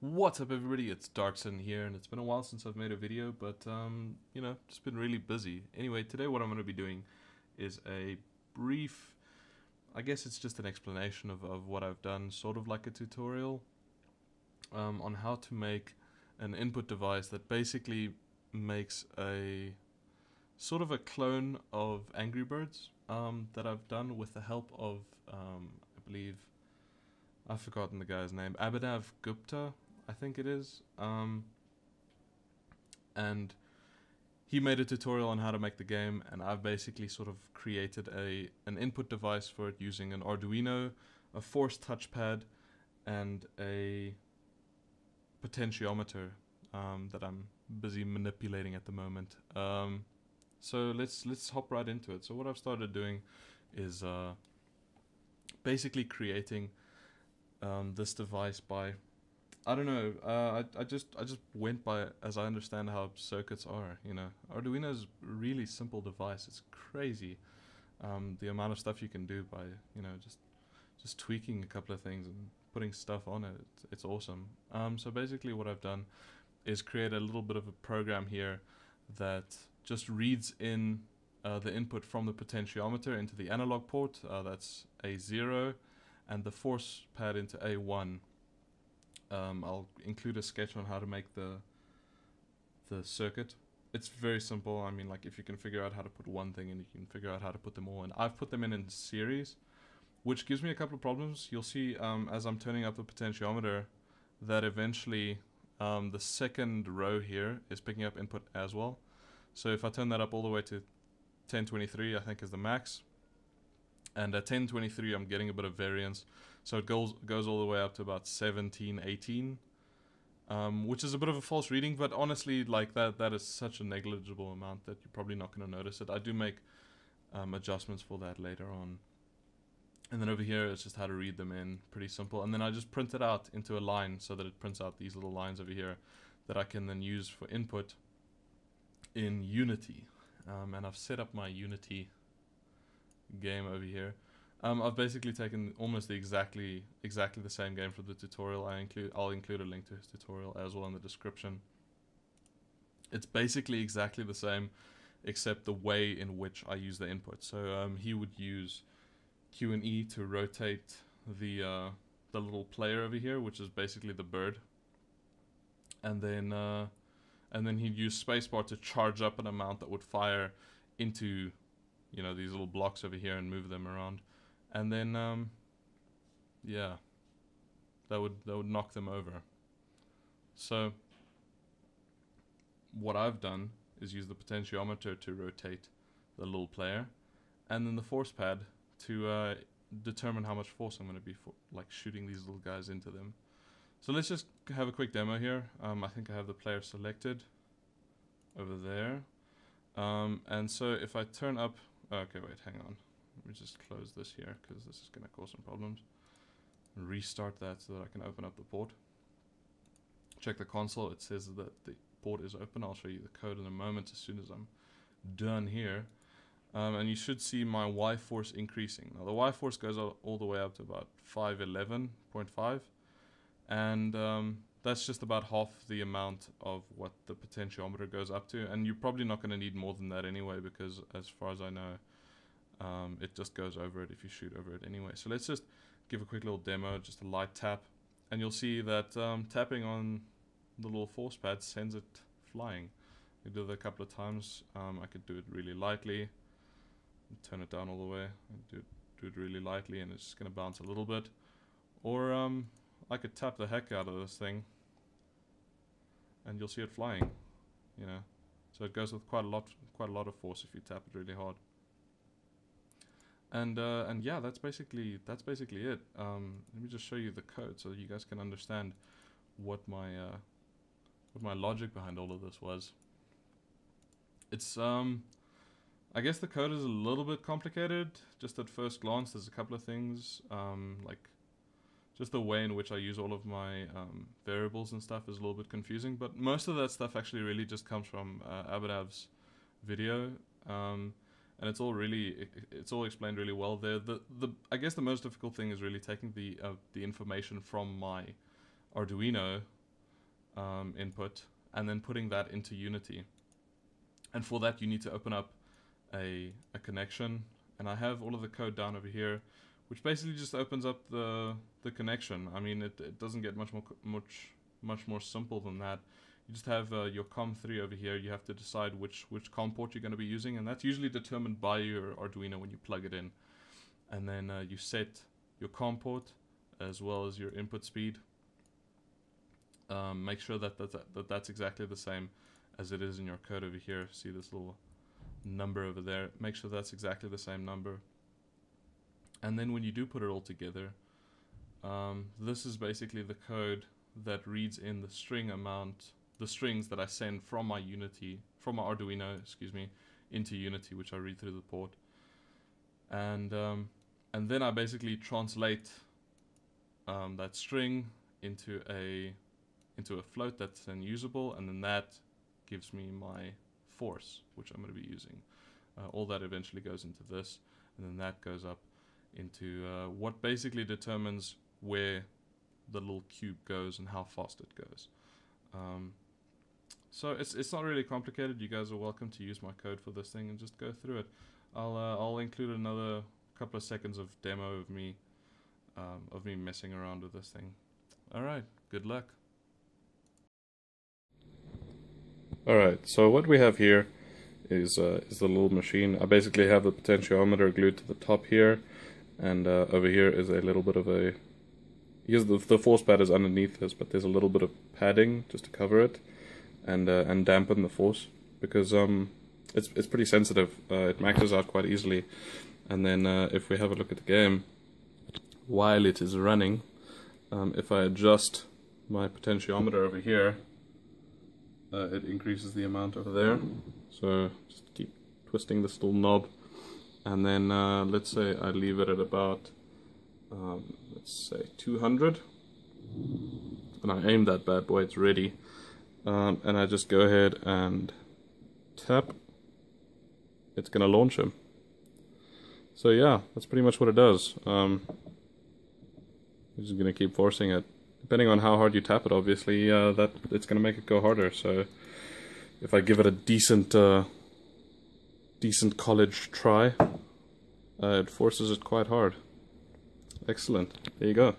What's up everybody, it's Darksinne here, and it's been a while since I've made a video, but you know, just been really busy. Anyway, today what I'm going to be doing is a brief, I guess it's just an explanation of what I've done, sort of like a tutorial on how to make an input device that basically makes a sort of a clone of Angry Birds that I've done with the help of, I believe, I've forgotten the guy's name, Abhijit Gupta, I think it is, and he made a tutorial on how to make the game, and I've basically sort of created an input device for it using an Arduino, a force touchpad, and a potentiometer that I'm busy manipulating at the moment. So let's hop right into it. So what I've started doing is basically creating this device by, I don't know, I just went by as I understand how circuits are, you know. Arduino's a really simple device. It's crazy the amount of stuff you can do by, you know, just tweaking a couple of things and putting stuff on it. It's awesome. So basically what I've done is create a little bit of a program here that just reads in the input from the potentiometer into the analog port, that's A0, and the force pad into A1. I'll include a sketch on how to make the circuit. It's very simple. I mean, like, if you can figure out how to put one thing in, you can figure out how to put them all in. I've put them in series, which gives me a couple of problems. You'll see as I'm turning up the potentiometer that eventually the second row here is picking up input as well. So if I turn that up all the way to 1023, I think is the max, and at 1023 I'm getting a bit of variance, so it goes all the way up to about 1718, which is a bit of a false reading, but honestly, like, that is such a negligible amount that you're probably not going to notice it. I do make adjustments for that later on. And then over here it's just how to read them in, pretty simple, and then I just print it out into a line so that it prints out these little lines over here that I can then use for input in Unity. And I've set up my Unity game over here. I've basically taken almost exactly the same game from the tutorial. I'll include a link to his tutorial as well in the description. It's basically exactly the same, except the way in which I use the input. So he would use Q and E to rotate the little player over here, which is basically the bird, and then he'd use spacebar to charge up an amount that would fire into, you know, these little blocks over here and move them around, and then yeah, that would knock them over. So what I've done is use the potentiometer to rotate the little player, and then the force pad to determine how much force I'm going to be shooting these little guys into them. So let's just have a quick demo here. I think I have the player selected over there, and so if I turn up, okay, wait, hang on, let me just close this here because this is going to cause some problems, and restart that so that I can open up the port. Check the console, it says that the port is open. I'll show you the code in a moment as soon as I'm done here. And you should see my Y force increasing. Now the Y force goes all the way up to about 511.5, and that's just about half the amount of what the potentiometer goes up to, and you're probably not going to need more than that anyway, because as far as I know, it just goes over it if you shoot over it anyway. So let's just give a quick little demo, just a light tap, and you'll see that tapping on the little force pad sends it flying. I did that a couple of times. I could do it really lightly, turn it down all the way, and do it really lightly, and it's just going to bounce a little bit. Or I could tap the heck out of this thing and you'll see it flying, you know. So it goes with quite a lot of force if you tap it really hard. And yeah, that's basically it. Let me just show you the code so that you guys can understand what my logic behind all of this was. It's I guess the code is a little bit complicated just at first glance. There's a couple of things like just the way in which I use all of my variables and stuff is a little bit confusing, but most of that stuff actually really just comes from Abhijit's video, and it's all explained really well there. The I guess the most difficult thing is really taking the information from my Arduino input and then putting that into Unity. And for that, you need to open up a connection. And I have all of the code down over here, which basically just opens up the connection. I mean, it doesn't get much more simple than that. You just have your COM3 over here. You have to decide which COM port you're going to be using, and that's usually determined by your Arduino when you plug it in. And then you set your COM port as well as your input speed. Make sure that that's exactly the same as it is in your code over here. See this little number over there? Make sure that's exactly the same number. And then when you do put it all together, this is basically the code that reads in the string amount, the strings that I send from my Unity, from my Arduino, excuse me, into Unity, which I read through the port, and then I basically translate that string into a float that's then usable, and then that gives me my force, which I'm going to be using. All that eventually goes into this, and then that goes up into what basically determines where the little cube goes and how fast it goes. So it's not really complicated. You guys are welcome to use my code for this thing and just go through it. I'll include another couple of seconds of demo of me messing around with this thing. All right, good luck. All right, so what we have here is the little machine. I basically have the potentiometer glued to the top here, and over here is a little bit of a... Here's the force pad is underneath this, but there's a little bit of padding just to cover it and dampen the force, because it's pretty sensitive. It maxes out quite easily, and then if we have a look at the game while it is running, if I adjust my potentiometer over here, it increases the amount over there. So just keep twisting this little knob, and then let's say I leave it at about let's say 200, and I aim that bad boy, it's ready, and I just go ahead and tap, it's gonna launch him. So yeah, that's pretty much what it does. I'm just gonna keep forcing it, depending on how hard you tap it, obviously. That it's gonna make it go harder. So if I give it a decent college try, it forces it quite hard. Excellent. There you go.